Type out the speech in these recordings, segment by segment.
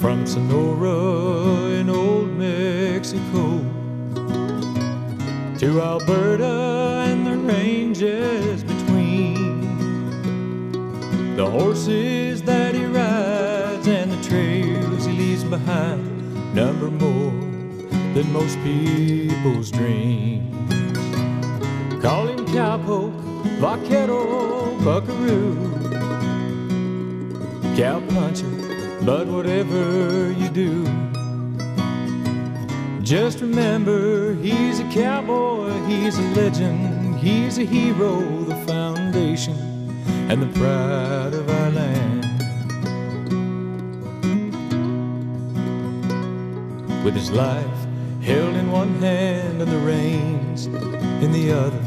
from Sonora in old Mexico to Alberta and the ranges between. The horses that he rides and the trails he leaves behind number more than most people's dreams. Call him cowpoke, vaquero, buckaroo, cowpuncher, but whatever you do, just remember he's a cowboy, he's a legend, he's a hero, the foundation and the pride of our land. With his life held in one hand and the reins in the other,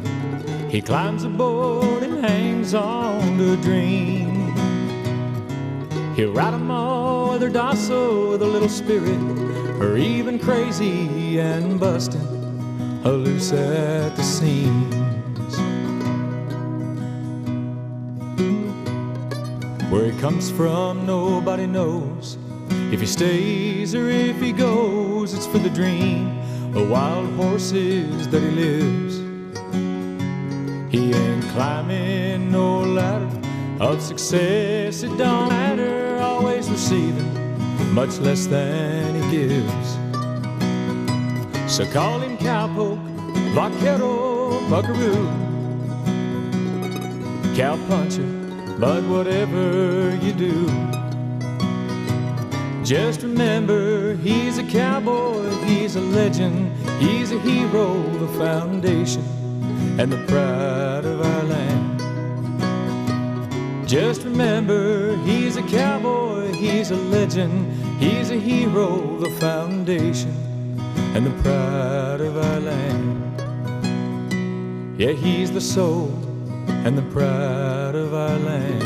he climbs aboard and hangs on to a dream. He'll ride them all, whether docile with a little spirit, or even crazy and busting, loose at the seams. Where he comes from, nobody knows. If he stays or if he goes, it's for the dream of wild horses that he lives. He ain't climbing no ladder of success, it don't matter, always receiving much less than he gives. So call him cowpoke, vaquero, buckaroo, cowpuncher, but whatever you do, just remember he's a cowboy, he's a legend, he's a hero, the foundation and the pride of our land. Just remember he's a cowboy, he's a legend, he's a hero, the foundation and the pride of our land. Yeah, he's the soul and the pride of our land.